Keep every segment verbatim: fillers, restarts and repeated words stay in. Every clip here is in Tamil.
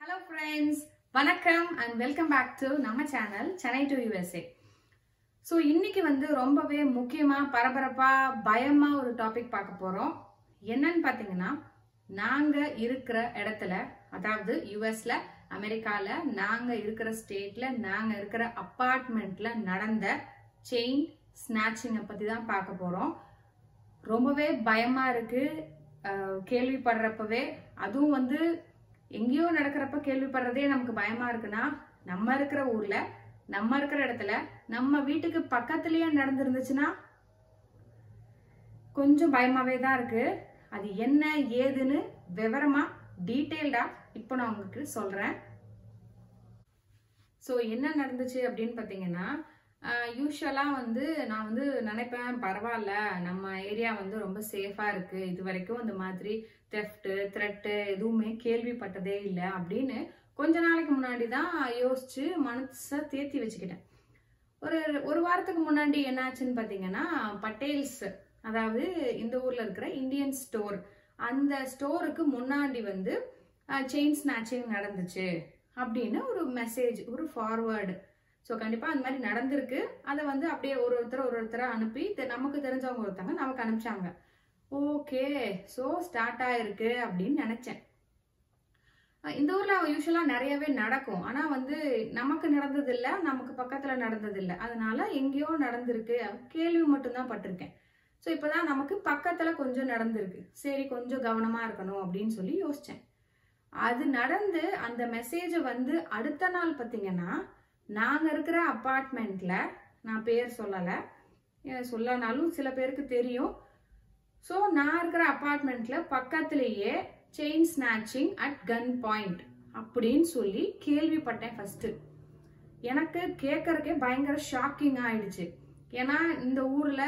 Hello friends, Vanakkam and welcome back to நம்ம channel Chennai to U S A. So இன்னைக்கு வந்து ரொம்பவே முக்கியமா பரபரப்பா பயமா ஒரு டாபிக் பார்க்க போறோம். என்னன்னு பாத்தீங்கன்னா நாங்க இருக்கிற இடத்துல அதாவது யுஎஸ்ல அமெரிக்கால நாங்க இருக்கிற ஸ்டேட்ல நாங்க இருக்கிற அபார்ட்மெண்ட்ல நடந்த செயின் ஸ்நாச்சிங்கை பத்தி தான் பார்க்க போறோம். ரொம்பவே பயமா இருக்கு கேள்விப்படுறப்பவே, அதுவும் வந்து எங்கேயோ நடக்கிறப்ப கேள்விப்படுறதே நமக்கு பயமா இருக்குன்னா நம்ம இருக்கிற ஊர்ல நம்ம இருக்கிற இடத்துல நம்ம வீட்டுக்கு பக்கத்துலயே நடந்துருந்துச்சுன்னா கொஞ்சம் பயமாவே தான் இருக்கு. அது என்ன ஏதுன்னு விவரமா டீட்டெயில்டா இப்போ நான் உங்களுக்கு சொல்றேன். ஸோ என்ன நடந்துச்சு அப்படின்னு பாத்தீங்கன்னா, யூஸ்வலா வந்து நான் வந்து நினைப்பேன் பரவாயில்ல நம்ம ஏரியா வந்து ரொம்ப சேஃபா இருக்கு, இது வரைக்கும் இந்த மாதிரி தெஃப்ட் த்ரெட்டு எதுவுமே கேள்விப்பட்டதே இல்லை அப்படின்னு கொஞ்ச நாளைக்கு முன்னாடி தான் யோசிச்சு மனசை தேத்தி வச்சுக்கிட்டேன். ஒரு ஒரு வாரத்துக்கு முன்னாடி என்னாச்சுன்னு பாத்தீங்கன்னா, பட்டேல்ஸ் அதாவது இந்த ஊர்ல இருக்கிற இந்தியன் ஸ்டோர், அந்த ஸ்டோருக்கு முன்னாடி வந்து செயின் ஸ்நாச்சிங் நடந்துச்சு அப்படின்னு ஒரு மெசேஜ், ஒரு ஃபார்வர்டு. ஸோ கண்டிப்பா அந்த மாதிரி நடந்திருக்கு. அதை வந்து அப்படியே ஒரு ஒருத்தர் ஒரு ஒருத்தரை அனுப்பி நமக்கு தெரிஞ்சவங்க ஒருத்தவங்க நமக்கு அனுப்பிச்சாங்க. ஓகே, ஸோ ஸ்டார்ட் ஆயிருக்கு அப்படின்னு நினைச்சேன். இந்த ஊர்ல யூஸ்வலா நிறையவே நடக்கும், ஆனா வந்து நமக்கு நடந்தது இல்லை, நமக்கு பக்கத்துல நடந்தது இல்லை, அதனால எங்கேயோ நடந்திருக்கு கேள்வி மட்டும்தான் பட்டிருக்கேன். ஸோ இப்போதான் நமக்கு பக்கத்தில் கொஞ்சம் நடந்திருக்கு, சரி கொஞ்சம் கவனமாக இருக்கணும் அப்படின்னு சொல்லி யோசித்தேன். அது நடந்து அந்த மெசேஜ் வந்து அடுத்த நாள் பார்த்தீங்கன்னா நாங்கள் இருக்கிற அப்பார்ட்மெண்ட்டில், நான் பேர் சொல்லலை, சொல்லனாலும் சில பேருக்கு தெரியும். ஸோ நான் இருக்கிற அப்பார்ட்மெண்ட்டில் பக்கத்துலேயே chain snatching at gun point அப்படின்னு சொல்லி கேள்விப்பட்டேன். ஃபஸ்ட்டு எனக்கு கேட்கறக்கே பயங்கர ஷாக்கிங் ஆயிடுச்சு. ஏன்னா இந்த ஊர்ல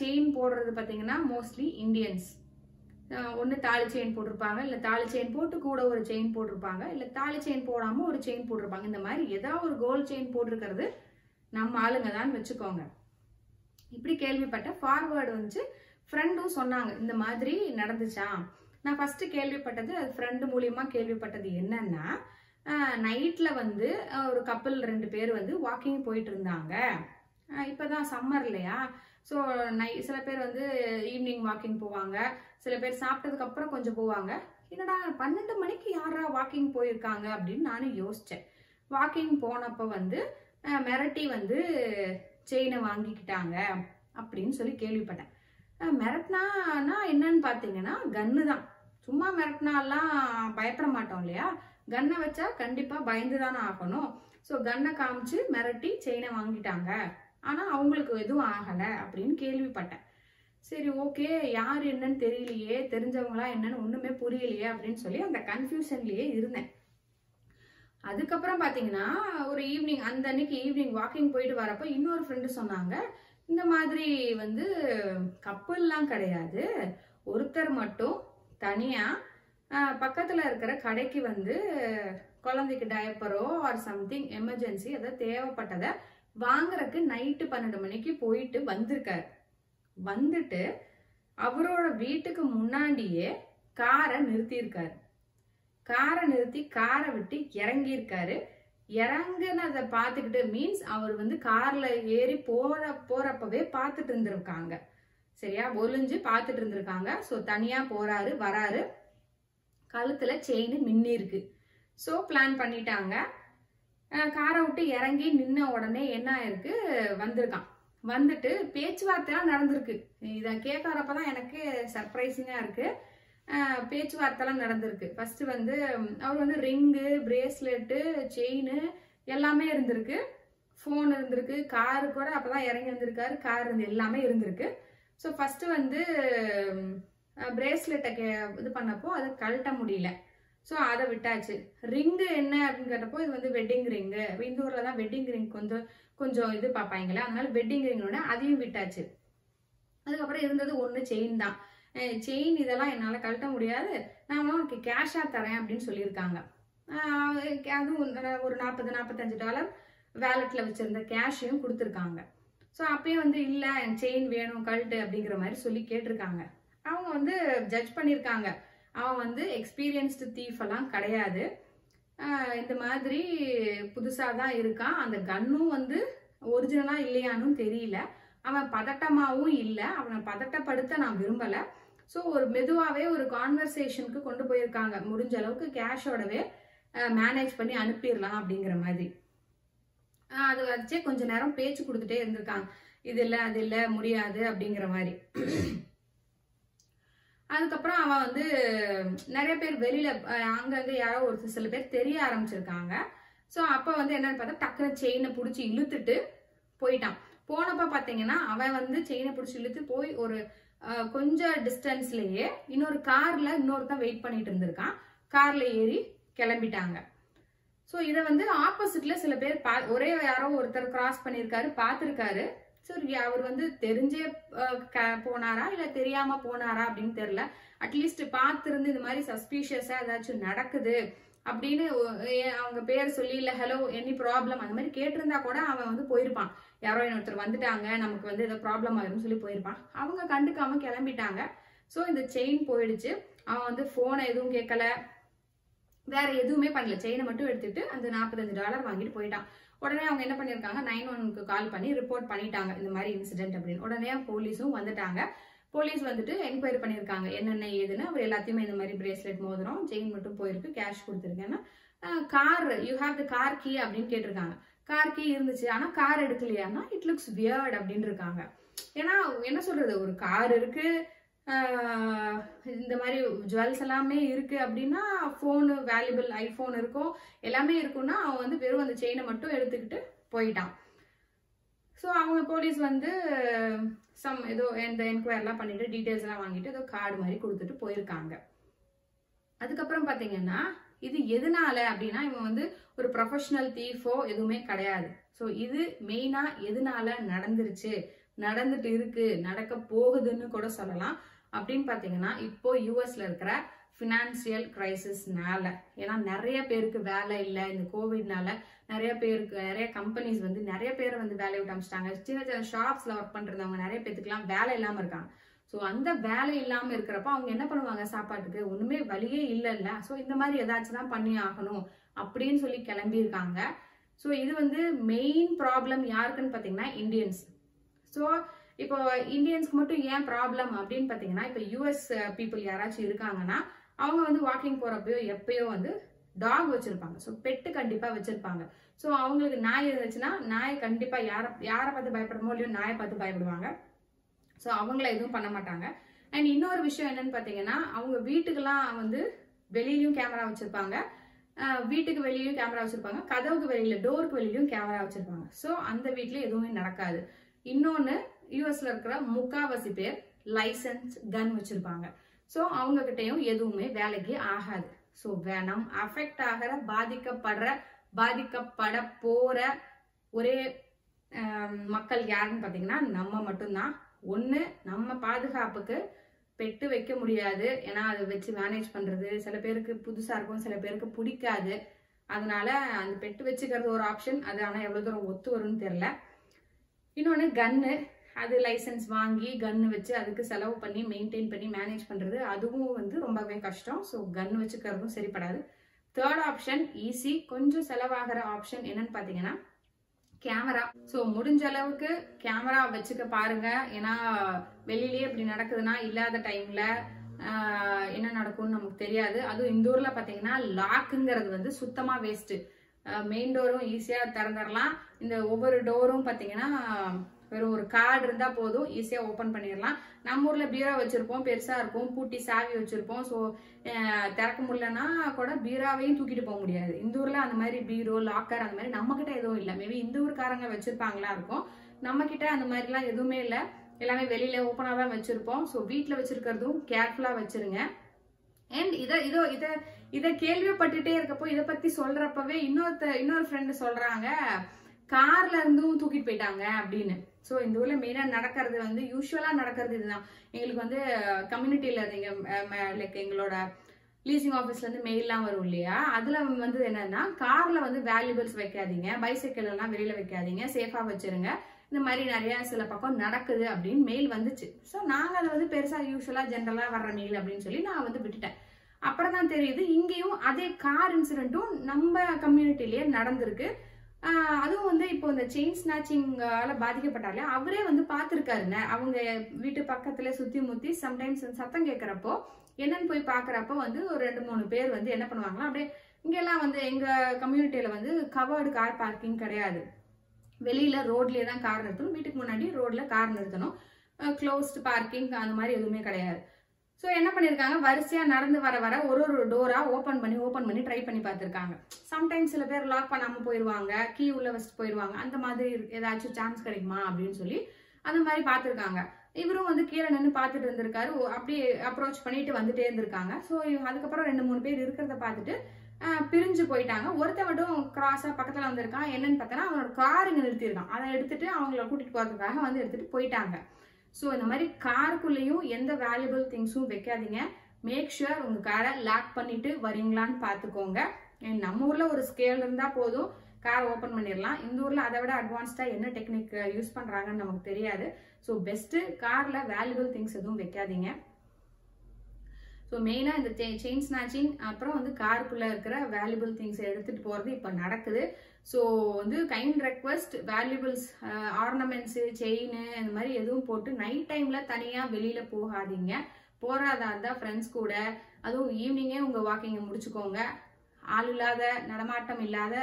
செயின் போடுறது பாத்தீங்கன்னா மோஸ்ட்லி இந்தியன்ஸ் ஒன்னு தாலி செயின் போட்டிருப்பாங்க, இல்ல தாலி செயின் போட்டு கூட ஒரு செயின் போட்டிருப்பாங்க, இல்ல தாலி செயின் போடாம ஒரு செயின் போட்டிருப்பாங்க. இந்த மாதிரி ஏதாவது ஒரு கோல்டு செயின் போட்டிருக்கிறது நம்ம ஆளுங்க தான் வச்சுக்கோங்க. இப்படி கேள்விப்பட்ட ஃபார்வர்டு வந்து ஃப்ரெண்டும் சொன்னாங்க இந்த மாதிரி நடந்துச்சா. நான் ஃபர்ஸ்ட் கேள்விப்பட்டது அது ஃப்ரெண்டு மூலியமா கேள்விப்பட்டது என்னன்னா, நைட்ல வந்து ஒரு கப்பல் ரெண்டு பேர் வந்து வாக்கிங் போயிட்டு இருந்தாங்க. இப்போதான் சம்மர் இல்லையா, ஸோ நை சில பேர் வந்து ஈவினிங் வாக்கிங் போவாங்க, சில பேர் சாப்பிட்டதுக்கு அப்புறம் கொஞ்சம் போவாங்க. என்னடா பன்னெண்டு மணிக்கு யாரா வாக்கிங் போயிருக்காங்க அப்படின்னு நானும் யோசித்தேன். வாக்கிங் போனப்போ வந்து மிரட்டி வந்து செயினை வாங்கிக்கிட்டாங்க அப்படின்னு சொல்லி கேள்விப்பட்டேன். மிரட்டினானா என்னன்னு பார்த்தீங்கன்னா கன்னு தான். சும்மா மிரட்டினாலாம் பயப்பட மாட்டோம் இல்லையா, கன்னை வச்சா கண்டிப்பாக பயந்து தானே ஆகணும். ஸோ கன்னை காமிச்சு மிரட்டி செயினை வாங்கிட்டாங்க, ஆனா அவங்களுக்கு எதுவும் ஆகலை அப்படின்னு கேள்விப்பட்டேன். சரி ஓகே, யார் என்னன்னு தெரியலையே, தெரிஞ்சவங்களா என்னன்னு ஒண்ணுமே புரியலையே அப்படின்னு சொல்லி அந்த கன்ஃபியூஷன்லயே இருந்தேன். அதுக்கப்புறம் பாத்தீங்கன்னா ஒரு ஈவினிங், அந்த அன்னைக்கு ஈவினிங் வாக்கிங் போயிட்டு வரப்ப இன்னொரு ஃப்ரெண்டு சொன்னாங்க இந்த மாதிரி வந்து கப்பல்லாம் கிடையாது, ஒருத்தர் மட்டும் தனியா பக்கத்துல இருக்கிற கடைக்கு வந்து குழந்தைக்கு டயப்பரோ ஆர் சம்திங் எமர்ஜென்சி ஏதாவது தேவைப்பட்டதை வாங்கறக்கு நைட்டு பன்னெண்டு மணிக்கு போயிட்டு வந்திருக்காரு. வந்துட்டு அவரோட வீட்டுக்கு முன்னாடியே காரை நிறுத்தியிருக்காரு. காரை நிறுத்தி காரை விட்டு இறங்கியிருக்காரு. இறங்குனதை பார்த்துக்கிட்டு மீன்ஸ் அவர் வந்து கார்ல ஏறி போற போறப்பவே பார்த்துட்டு இருந்திருக்காங்க, சரியா ஒளிஞ்சு பார்த்துட்டு இருந்திருக்காங்க. ஸோ தனியா போறாரு வராரு, கழுத்துல செயின் மின்னி இருக்கு. ஸோ பிளான் பண்ணிட்டாங்க. காரை விட்டு இறங்கி நின்ன உடனே என்ன ஆயிருக்கு, வந்திருக்கான். வந்துட்டு பேச்சுவார்த்தைலாம் நடந்திருக்கு. இதை கேட்கறப்பதான் எனக்கு சர்ப்ரைசிங்கா இருக்கு. பேச்சுவார்த்தைலாம் நடந்திருக்கு. ஃபர்ஸ்ட் வந்து அவர் வந்து ரிங்கு, பிரேஸ்லெட்டு, செயின் எல்லாமே இருந்திருக்கு, ஃபோன் இருந்திருக்கு, காரு கூட அப்பதான் இறங்கி வந்திருக்காரு, கார் இருந்து எல்லாமே இருந்திருக்கு. ஸோ ஃபர்ஸ்ட் வந்து பிரேஸ்லெட்டை கே இது பண்ணப்போ அதை கழட்ட முடியல, ஸோ அதை விட்டாச்சு. ரிங்கு என்ன அப்படின்னு கேட்டப்போ இது வந்து வெட்டிங் ரிங்கு, இந்த ஊர்ல தான் வெட்டிங் ரிங் கொஞ்சம் கொஞ்சம் இது பார்ப்பாங்களே, அதனால வெட்டிங் ரிங்கோட அதையும் விட்டாச்சு. அதுக்கப்புறம் இருந்தது ஒன்று செயின் தான். செயின் இதெல்லாம் என்னால் கழட்ட முடியாது, நான் உனக்கு கேஷாக தரேன் அப்படின்னு சொல்லியிருக்காங்க. அதுவும் ஒரு நாற்பது நாற்பத்தஞ்சு டாலர் வேலெட்டில் வச்சிருந்த கேஷையும் கொடுத்துருக்காங்க. ஸோ அப்பயும் வந்து இல்லை என் செயின் வேணும் கழட்டு அப்படிங்கிற மாதிரி சொல்லி கேட்டிருக்காங்க. அவங்க வந்து ஜட்ஜ் பண்ணியிருக்காங்க experienced thief எல்லாம் கிடையாது. இந்த மாதிரி புதுசா தான் இருக்கான். அந்த கன்னும் வந்து ஒரிஜினலா இல்லையானும் தெரியல. அவன் பதட்டமாவும் இல்ல. அவனை பதட்டப்படுத்த நான் விரும்பல. சோ ஒரு மெதுவாவே ஒரு கான்வர்சேஷனுக்கு கொண்டு போயிருக்காங்க. முடிஞ்ச அளவுக்கு கேஷோடவே மேனேஜ் பண்ணி அனுப்பிடலாம் அப்படிங்கிற மாதிரி. அது வச்சே கொஞ்ச நேரம் பேச்சு கொடுத்துட்டே இருந்திருக்காங்க. இது இல்ல அது இல்ல முடியாது அப்படிங்கிற மாதிரி. அதுக்கப்புறம் அவன் வந்து நிறைய பேர் வெளியில அங்கங்க யாரோ ஒரு சில பேர் தெரிய ஆரம்பிச்சிருக்காங்க. ஸோ அப்போ வந்து என்னன்னு பார்த்தா டக்குனு செயினை பிடிச்சி இழுத்துட்டு போயிட்டான். போனப்ப பார்த்தீங்கன்னா அவன் வந்து செயினை பிடிச்சி இழுத்து போய் ஒரு கொஞ்சம் டிஸ்டன்ஸ்லயே இன்னொரு கார்ல இன்னொருத்தான் வெயிட் பண்ணிட்டு இருந்திருக்கான். கார்ல ஏறி கிளம்பிட்டாங்க. ஸோ இதை வந்து ஆப்போசிட்ல சில பேர் பா ஒரே யாரோ ஒருத்தர் கிராஸ் பண்ணியிருக்காரு பார்த்துருக்காரு. ஸோ அவர் வந்து தெரிஞ்சே போனாரா இல்லை தெரியாம போனாரா அப்படின்னு தெரியல. அட்லீஸ்ட் பார்த்துருந்து இந்த மாதிரி சஸ்பீஷியஸா ஏதாச்சும் நடக்குது அப்படின்னு அவங்க பேர் சொல்லி இல்லை ஹலோ எனி ப்ராப்ளம் அந்த மாதிரி கேட்டிருந்தா கூட அவன் வந்து போயிருப்பான். யாரோ இன்னொருத்தர் வந்துட்டாங்க நமக்கு வந்து ஏதோ ப்ராப்ளம் ஆயிரும்னு சொல்லி போயிருப்பான். அவங்க கண்டுக்காம கிளம்பிட்டாங்க. ஸோ இந்த செயின் போயிடுச்சு. அவன் வந்து போனை எதுவும் கேட்கல, வேற எதுவுமே பண்ணல. செயினை மட்டும் எடுத்துட்டு அந்த நாற்பத்தஞ்சு டாலர் வாங்கிட்டு போயிட்டான். உடனே அவங்க என்ன பண்ணிருக்காங்க, நைன் ஒன்னுக்கு கால் பண்ணி ரிப்போர்ட் பண்ணிட்டாங்க இந்த மாதிரி இன்சிடென்ட் அப்படின்னு. உடனே போலீஸும் வந்துட்டாங்க. போலீஸ் வந்துட்டு என்கொயரி பண்ணியிருக்காங்க என்னென்ன ஏதுன்னு. அவர் எல்லாத்தையுமே இந்த மாதிரி பிரேஸ்லெட் மோதிரம் செயின் மட்டும் போயிருக்கு, கேஷ் கொடுத்துருக்கேன்னா car you have the car key அப்படின்னு கேட்டிருக்காங்க. கார் கீ இருந்துச்சு ஆனா கார் எடுக்கலையானா இட் லுக்ஸ் வியர்ட் அப்படின்னு இருக்காங்க. ஏன்னா என்ன சொல்றது, ஒரு கார் இருக்கு, இந்த மாதிரி ஜுவல்ஸ் எல்லாமே இருக்கு அப்படின்னா போனு வேல்யூபிள் ஐபோன் இருக்கும் எல்லாமே இருக்கும்னா அவன் வந்து வெறும் அந்த செயினை மட்டும் எடுத்துக்கிட்டு போயிட்டான். ஸோ அவங்க போலீஸ் வந்து சம் ஏதோ இந்த என்கொயரிலாம் பண்ணிட்டு டீட்டெயில்ஸ் எல்லாம் வாங்கிட்டு ஏதோ கார்டு மாதிரி கொடுத்துட்டு போயிருக்காங்க. அதுக்கப்புறம் பார்த்தீங்கன்னா இது எதனால அப்படின்னா இவன் வந்து ஒரு ப்ரொஃபஷனல் தீஃபோ எதுவுமே கிடையாது. ஸோ இது மெயினா எதனால நடந்துருச்சு, நடந்துட்டு இருக்கு, நடக்க போகுதுன்னு கூட சொல்லலாம். அப்படின்னு பார்த்தீங்கன்னா இப்போ யூஎஸ்ல இருக்கிற ஃபினான்சியல் கிரைசிஸ்னால, ஏன்னா நிறைய பேருக்கு வேலை இல்லை. இந்த கோவிட்னால நிறைய பேருக்கு நிறைய கம்பெனிஸ் வந்து நிறைய பேரை வந்து வேலையை விட்டு அனுப்பிச்சிட்டாங்க. சின்ன சின்ன ஷாப்ஸ்ல ஒர்க் பண்றவங்க நிறைய பேருக்குலாம் வேலை இல்லாம இருக்காங்க. ஸோ அந்த வேலை இல்லாம இருக்கிறப்ப அவங்க என்ன பண்ணுவாங்க, சாப்பாட்டுக்கு ஒண்ணுமே வழியே இல்லைல்ல. ஸோ இந்த மாதிரி ஏதாச்சும் தான் பண்ணி ஆகணும் அப்படின்னு சொல்லி கிளம்பியிருக்காங்க. ஸோ இது வந்து மெயின் ப்ராப்ளம் யாருக்குன்னு பார்த்தீங்கன்னா இந்தியன்ஸ். ஸோ இப்போ இந்தியன்ஸ்க்கு மட்டும் ஏன் ப்ராப்ளம் அப்படின்னு பார்த்தீங்கன்னா இப்போ யூஎஸ் பீப்புள் யாராச்சும் இருக்காங்கன்னா அவங்க வந்து வாக்கிங் போறப்பயோ எப்பயோ வந்து டாக் வச்சிருப்பாங்க. ஸோ பெட்டு கண்டிப்பா வச்சிருப்பாங்க. ஸோ அவங்களுக்கு நாய் இருந்துச்சுன்னா நாயை கண்டிப்பா யார யாரை பார்த்து பயப்படுமோ இல்லையோ நாயை பார்த்து பயப்படுவாங்க. ஸோ அவங்கள எதுவும் பண்ண மாட்டாங்க. அண்ட் இன்னொரு விஷயம் என்னன்னு பார்த்தீங்கன்னா அவங்க வீட்டுக்கெல்லாம் வந்து வெளியிலயும் கேமரா வச்சிருப்பாங்க, வீட்டுக்கு வெளியிலயும் கேமரா வச்சிருப்பாங்க, கதவுக்கு வெளியில டோருக்கு வெளியிலயும் கேமரா வச்சிருப்பாங்க. ஸோ அந்த வீட்லயும் எதுவுமே நடக்காது. இன்னொன்னு யூஎஸ்ல இருக்கிற முக்காவாசி பேர் லைசன்ஸ் கன் வச்சிருப்பாங்க. ஸோ அவங்க கிட்டையும் எதுவுமே வேலைக்கு ஆகாது. ஸோ வேணாம் அஃபெக்ட் ஆகிற பாதிக்கப்படுற பாதிக்கப்பட போற ஒரே மக்கள் யாருன்னு பார்த்தீங்கன்னா நம்ம மட்டும்தான். ஒன்று நம்ம பாதுகாப்புக்கு பெட்டு வைக்க முடியாது, ஏன்னா அதை வச்சு மேனேஜ் பண்றது சில பேருக்கு புதுசா இருக்கும், சில பேருக்கு பிடிக்காது. அதனால அந்த பெட்டு வச்சுக்கிறது ஒரு ஆப்ஷன். அது ஆனால் எவ்வளோ தூரம் ஒத்து வரும்னு தெரியல. இன்னொன்று கன்னு, அது லைசன்ஸ் வாங்கி கன்னு வச்சு அதுக்கு செலவு பண்ணி மெயின்டைன் பண்ணி மேனேஜ் பண்றது அதுவும் வந்து ரொம்பவே கஷ்டம். ஸோ கன் வச்சுக்கிறதும் சரிப்படாது. தேர்ட் ஆப்ஷன் ஈஸி, கொஞ்சம் செலவாகிற ஆப்ஷன் என்னன்னு பார்த்தீங்கன்னா கேமரா. ஸோ முடிஞ்ச அளவுக்கு கேமரா வச்சுக்க பாருங்க. ஏன்னா வெளியிலேயே இப்படி நடக்குதுன்னா இல்லாத டைம்ல என்ன நடக்கும்னு நமக்கு தெரியாது. அதுவும் இந்த ஊர்ல பார்த்தீங்கன்னா லாக்குங்கிறது வந்து சுத்தமா வேஸ்ட். மெயின் டோரும் ஈஸியா திறந்துடலாம். இந்த ஒவ்வொரு டோரும் பார்த்தீங்கன்னா வெறும் ஒரு கார்டு இருந்தா போதும், ஈஸியா ஓபன் பண்ணிடலாம். நம்ம ஊர்ல பீரா வச்சிருப்போம், பெருசா இருக்கும், பூட்டி சாவி வச்சிருப்போம். ஸோ திறக்க முடியலன்னா கூட பீராவையும் தூக்கிட்டு போக முடியாது. இந்த ஊர்ல அந்த மாதிரி பீரோ லாக்கர் அந்த மாதிரி நம்ம கிட்ட எதுவும் இல்லை. மேபி இந்த ஊர்காரங்க வச்சிருப்பாங்களா இருக்கும், நம்ம கிட்ட அந்த மாதிரி எல்லாம் எதுவுமே இல்லை. எல்லாமே வெளியில ஓப்பனா தான் வச்சிருப்போம். ஸோ வீட்டுல வச்சிருக்கிறதும் கேர்ஃபுல்லா வச்சிருங்க. அண்ட் இதை இதோ இதை இதை கேள்விப்பட்டுட்டே இருக்கப்போ இதை பத்தி சொல்றப்பவே இன்னொருத்த இன்னொரு ஃப்ரெண்டு சொல்றாங்க கார்ல இருந்தும் தூக்கிட்டு போயிட்டாங்க அப்படின்னு. ஸோ இந்த ஊர்ல மெயினா நடக்கிறது வந்து யூஸ்வலா நடக்கிறது இதுதான். எங்களுக்கு வந்து கம்யூனிட்டியில நீங்க லைக் எங்களோட லீசிங் ஆஃபீஸ்ல இருந்து மெயிலாம் வரும் இல்லையா, அதுல வந்து என்னன்னா கார்ல வந்து வேல்யூபிள்ஸ் வைக்காதீங்க, பைசைக்கிள் எல்லாம் வெளியில வைக்காதீங்க, சேஃபா வச்சிருங்க, இந்த மாதிரி நிறைய சில பக்கம் நடக்குது அப்படின்னு மெயில் வந்துச்சு. ஸோ நாங்க அதை வந்து பெருசா யூஸ்வலா ஜென்ரலா வர்ற மெயில் அப்படின்னு சொல்லி நான் வந்து விட்டுட்டேன். அப்பறதான் தெரியுது இங்கேயும் அதே கார் இன்சிடென்ட்டும் நம்ம கம்யூனிட்டிலேயே நடந்திருக்கு. அதுவும் வந்து இப்போ இந்த செயின் ஸ்நாச்சிங்கால பாதிக்கப்பட்டாலே அவரே வந்து பார்த்திருக்காருங்க. அவங்க வீட்டு பக்கத்துல சுத்தி முத்தி சம்டைம்ஸ் சத்தம் கேட்கறப்போ என்னன்னு போய் பாக்குறப்ப வந்து ஒரு ரெண்டு மூணு பேர் வந்து என்ன பண்ணுவாங்களா, அப்படியே இங்கெல்லாம் வந்து எங்க கம்யூனிட்டியில வந்து கவர்டு கார் பார்க்கிங் கிடையாது, வெளியில ரோட்லயே தான் கார் நிறுத்தணும், வீட்டுக்கு முன்னாடி ரோட்ல கார் நிறுத்தணும், க்ளோஸ்ட் பார்க்கிங் அந்த மாதிரி எதுவுமே கிடையாது. ஸோ என்ன பண்ணியிருக்காங்க, வரிசையாக நடந்து வர வர ஒரு ஒரு டோராக ஓப்பன் பண்ணி ஓப்பன் பண்ணி ட்ரை பண்ணி பார்த்துருக்காங்க. சம்டைம்ஸ் சில பேர் லாக் பண்ணாமல் போயிடுவாங்க, கீ உள்ள வச்சுட்டு போயிடுவாங்க, அந்த மாதிரி ஏதாச்சும் சான்ஸ் கிடைக்குமா அப்படின்னு சொல்லி அந்த மாதிரி பார்த்துருக்காங்க. இவரும் வந்து கீழே நின்று பார்த்துட்டு இருந்திருக்காரு, அப்படி அப்ரோச் பண்ணிட்டு வந்துட்டே இருந்திருக்காங்க. ஸோ அதுக்கப்புறம் ரெண்டு மூணு பேர் இருக்கிறத பார்த்துட்டு பிரிஞ்சு போயிட்டாங்க. ஒருத்தவட்டும் கிராஸாக பக்கத்தில் வந்திருக்கான், என்னன்னு பார்த்தோன்னா அவனோட காருங்க நிறுத்தியிருக்கான், அதை எடுத்துட்டு அவங்கள கூட்டிகிட்டு போகிறதுக்காக வந்து எடுத்துகிட்டு போயிட்டாங்க. ஸோ இந்த மாதிரி காருக்குள்ளேயும் எந்த வேல்யூபிள் திங்ஸும் வைக்காதீங்க. மேக் ஷுர் உங்கள் காரை லாக் பண்ணிட்டு வரீங்களான்னு பார்த்துக்கோங்க. நம்ம ஊரில் ஒரு ஸ்கேல் இருந்தால் போதும், கார் ஓப்பன் பண்ணிடலாம். இந்த ஊரில் அதை விட அட்வான்ஸ்டாக என்ன டெக்னிக் யூஸ் பண்ணுறாங்கன்னு நமக்கு தெரியாது. ஸோ பெஸ்ட்டு காரில் வேல்யூபிள் திங்ஸ் எதுவும் வைக்காதீங்க. ஸோ மெயினாக இந்த செயின் ஸ்நாச்சிங் அப்புறம் வந்து காருக்குள்ளே இருக்கிற வேல்யூபிள் திங்ஸை எடுத்துகிட்டு போகிறது இப்போ நடக்குது. ஸோ வந்து kind request valuables ornaments chain இந்த மாதிரி எதுவும் போட்டு நைட் டைமில் தனியாக வெளியில் போகாதீங்க. போகிறதா இருந்தால் ஃப்ரெண்ட்ஸ் கூட, அதுவும் ஈவினிங்கே உங்கள் வாக்கிங்கை முடிச்சுக்கோங்க. ஆள் இல்லாத நடமாட்டம் இல்லாத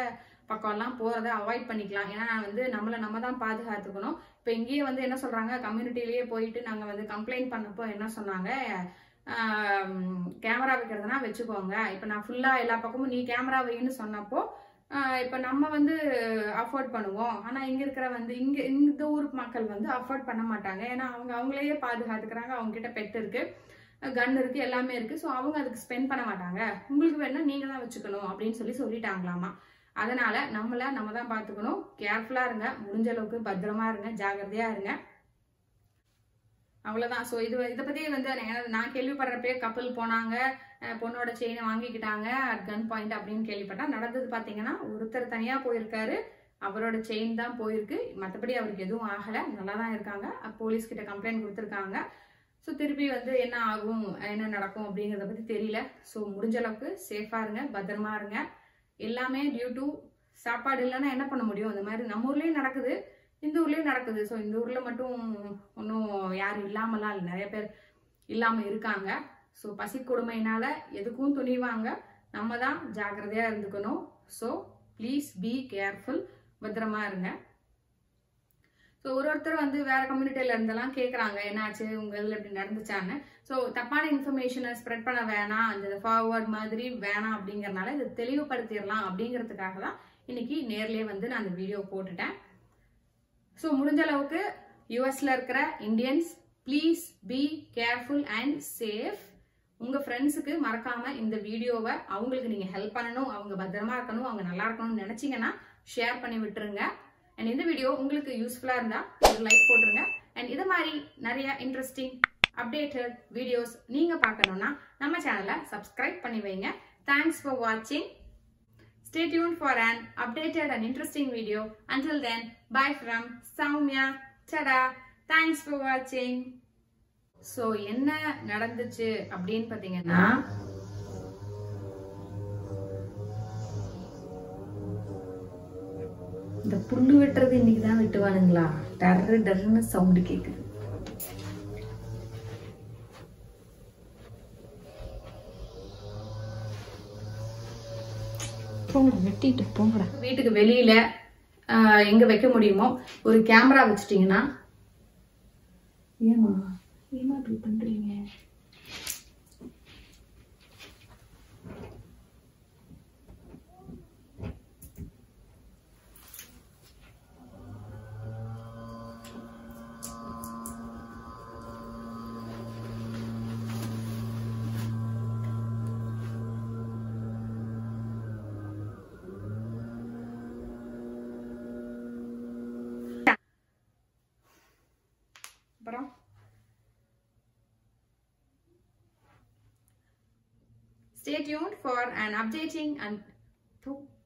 பக்கம்லாம் போகிறத அவாய்ட் பண்ணிக்கலாம். ஏன்னா வந்து நம்மளை நம்ம தான் பாதுகாத்துக்கணும். இப்போ இங்கேயே வந்து என்ன சொல்கிறாங்க, கம்யூனிட்டிலேயே போயிட்டு நாங்கள் வந்து கம்ப்ளைண்ட் பண்ணப்போ என்ன சொன்னாங்க, கேமரா வைக்கிறதுனா வச்சுக்கோங்க, இப்போ நான் ஃபுல்லாக எல்லா பக்கமும் நீ கேமரா வைன்னு சொன்னப்போ இப்போ நம்ம வந்து அஃபோர்ட் பண்ணுவோம். ஆனால் இங்கே இருக்கிற வந்து இங்கே இந்த ஊர் மக்கள் வந்து அஃபோர்ட் பண்ண மாட்டாங்க. ஏன்னா அவங்க அவங்களையே பாதுகாத்துக்கிறாங்க, அவங்ககிட்ட பெட் இருக்குது, கன் இருக்குது, எல்லாமே இருக்குது. ஸோ அவங்க அதுக்கு ஸ்பெண்ட் பண்ண மாட்டாங்க. உங்களுக்கு வேணும்னா நீங்கள் தான் வச்சுக்கணும் அப்படின்னு சொல்லி சொல்லிட்டாங்களாமா. அதனால நம்மளை நம்ம தான் பார்த்துக்கணும். கேர்ஃபுல்லாக இருங்க, முடிஞ்ச அளவுக்கு பத்திரமா இருங்க, ஜாகிரதையாக இருங்க, அவ்வளோதான். ஸோ இது இதை பற்றி வந்து நான் கேள்விப்படுறப்பே கப்பல் போனாங்க, பொண்ணோட செயினை வாங்கிக்கிட்டாங்க அட் கன் பாயிண்ட் அப்படின்னு கேள்விப்பட்டேன். நடந்தது பார்த்தீங்கன்னா ஒருத்தர் தனியாக போயிருக்காரு, அவரோட செயின் தான் போயிருக்கு, மற்றபடி அவருக்கு எதுவும் ஆகலை, நல்லா தான் இருக்காங்க. போலீஸ்கிட்ட கம்ப்ளைண்ட் கொடுத்துருக்காங்க. ஸோ திருப்பி வந்து என்ன ஆகும் என்ன நடக்கும் அப்படிங்கிறத பற்றி தெரியல. ஸோ முடிஞ்ச அளவுக்கு சேஃபாக இருங்க, பத்திரமா இருங்க. எல்லாமே டியூ டு சாப்பாடு இல்லைன்னா என்ன பண்ண முடியும். இந்த மாதிரி நம்ம ஊர்லேயும் நடக்குது, இந்த ஊர்லேயும் நடக்குது. ஸோ இந்த ஊரில் மட்டும் ஒன்றும் யாரும் இல்லாமலாம் இல்லை, நிறைய பேர் இல்லாமல் இருக்காங்க. ஸோ பசி கொடுமையினால எதுக்கும் துணிவாங்க, நம்ம தான் ஜாக்கிரதையாக இருந்துக்கணும். ஸோ ப்ளீஸ் பி கேர்ஃபுல், பத்திரமா இருங்க. ஸோ ஒரு ஒருத்தர் வந்து வேறு கம்யூனிட்டியில் இருந்தெல்லாம் கேட்குறாங்க, என்னாச்சு உங்கள் இதில் இப்படி நடந்துச்சான்னு. ஸோ தப்பான இன்ஃபர்மேஷனை ஸ்ப்ரெட் பண்ண வேணாம், அந்த ஃபார்வர்ட் மாதிரி வேணாம் அப்படிங்கிறனால இதை தெளிவுபடுத்திடலாம் அப்படிங்கிறதுக்காக தான் இன்னைக்கு நேர்லேயே வந்து நான் அந்த வீடியோ போட்டுட்டேன். ஸோ முடிஞ்ச அளவுக்கு யூஎஸ்ல இருக்கிற Indians please be careful and safe. உங்கள் ஃப்ரெண்ட்ஸுக்கு மறக்காமல் இந்த வீடியோவை அவங்களுக்கு நீங்கள் ஹெல்ப் பண்ணணும், அவங்க பத்திரமா இருக்கணும், அவங்க நல்லா இருக்கணும்னு நினச்சிங்கன்னா ஷேர் பண்ணி விட்டுருங்க. அண்ட் இந்த வீடியோ உங்களுக்கு யூஸ்ஃபுல்லாக இருந்தால் ஒரு லைக் போட்டுருங்க. அண்ட் இதை மாதிரி நிறைய இன்ட்ரெஸ்டிங் அப்டேட்டட் வீடியோஸ் நீங்கள் பார்க்கணுன்னா நம்ம சேனலை சப்ஸ்கிரைப் பண்ணி வைங்க. தேங்க்ஸ் ஃபார் வாட்சிங். Stay tuned for an updated and interesting video. Until then, bye from Soumya. Ta-da! Thanks for watching. So, என்ன நடந்துச்சு அப்படின்னு பார்த்தீங்கன்னா, இந்த புல்லு வெட்டுறது இன்னைக்கு தான் வெட்டுவானுங்களா, டர்ரு டர்ன்னு சவுண்டு கேட்குது. வெட்டிட்டு போங்கடா. வீட்டுக்கு வெளியில எங்க வைக்க முடியுமோ ஒரு கேமரா வச்சுட்டீங்கன்னா, ஏமா ஏமா இப்படி பண்றீங்க, Stay tuned for an updating and